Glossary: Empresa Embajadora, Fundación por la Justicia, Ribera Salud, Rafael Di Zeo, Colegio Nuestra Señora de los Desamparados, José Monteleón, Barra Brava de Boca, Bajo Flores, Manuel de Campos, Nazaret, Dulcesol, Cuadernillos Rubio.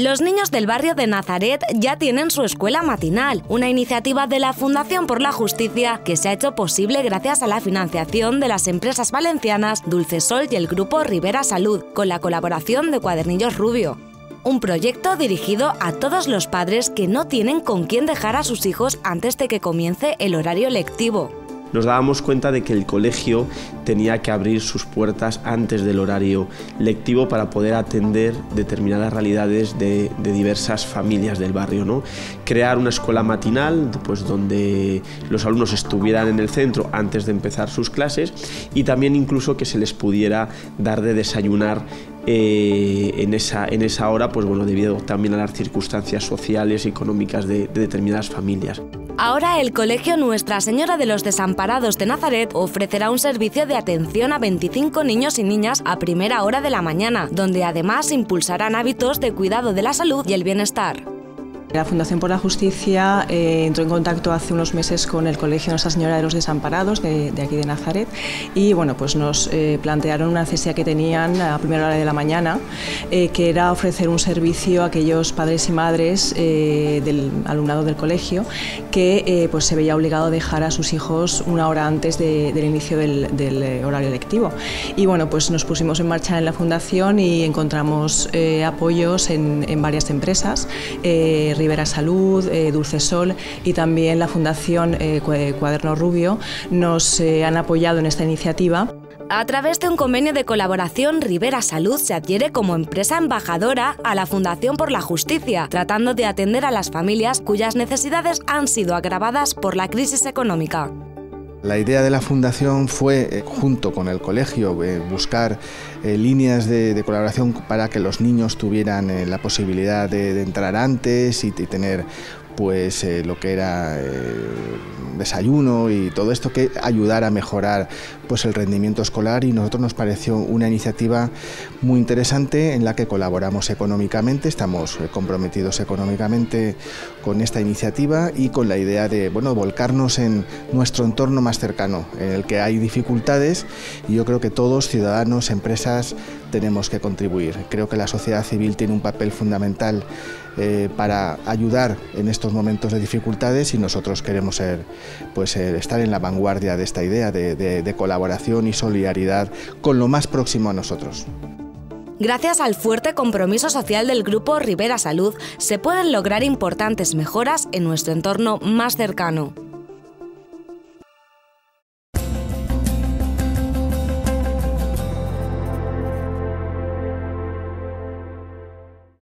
Los niños del barrio de Nazaret ya tienen su escuela matinal, una iniciativa de la Fundación por la Justicia que se ha hecho posible gracias a la financiación de las empresas valencianas Dulcesol y el grupo Rivera Salud, con la colaboración de Cuadernillos Rubio. Un proyecto dirigido a todos los padres que no tienen con quién dejar a sus hijos antes de que comience el horario lectivo. Nos dábamos cuenta de que el colegio tenía que abrir sus puertas antes del horario lectivo para poder atender determinadas realidades de diversas familias del barrio, ¿no? Crear una escuela matinal, pues, donde los alumnos estuvieran en el centro antes de empezar sus clases, y también incluso que se les pudiera dar de desayunar en esa hora, pues bueno, debido también a las circunstancias sociales y económicas de determinadas familias. Ahora el Colegio Nuestra Señora de los Desamparados de Nazaret ofrecerá un servicio de atención a 25 niños y niñas a primera hora de la mañana, donde además impulsarán hábitos de cuidado de la salud y el bienestar. La Fundación por la Justicia entró en contacto hace unos meses con el Colegio Nuestra Señora de los Desamparados de aquí de Nazaret, y bueno, pues nos plantearon una necesidad que tenían a primera hora de la mañana, que era ofrecer un servicio a aquellos padres y madres del alumnado del colegio que pues se veía obligado a dejar a sus hijos una hora antes del inicio del horario lectivo. Y bueno, pues nos pusimos en marcha en la Fundación y encontramos apoyos en varias empresas, Rivera Salud, Dulcesol, y también la Fundación Cuaderno Rubio nos han apoyado en esta iniciativa. A través de un convenio de colaboración, Rivera Salud se adhiere como empresa embajadora a la Fundación por la Justicia, tratando de atender a las familias cuyas necesidades han sido agravadas por la crisis económica. La idea de la Fundación fue, junto con el colegio, buscar líneas de colaboración para que los niños tuvieran la posibilidad de entrar antes y tener, pues, lo que era desayuno y todo esto que ayudara a mejorar, pues, el rendimiento escolar, y a nosotros nos pareció una iniciativa muy interesante en la que colaboramos económicamente. Estamos comprometidos económicamente con esta iniciativa y con la idea de, bueno, volcarnos en nuestro entorno más cercano, en el que hay dificultades, y yo creo que todos, ciudadanos, empresas, tenemos que contribuir. Creo que la sociedad civil tiene un papel fundamental para ayudar en estos momentos de dificultades, y nosotros queremos ser, pues, estar en la vanguardia de esta idea de colaboración y solidaridad con lo más próximo a nosotros. Gracias al fuerte compromiso social del grupo Rivera Salud, se pueden lograr importantes mejoras en nuestro entorno más cercano.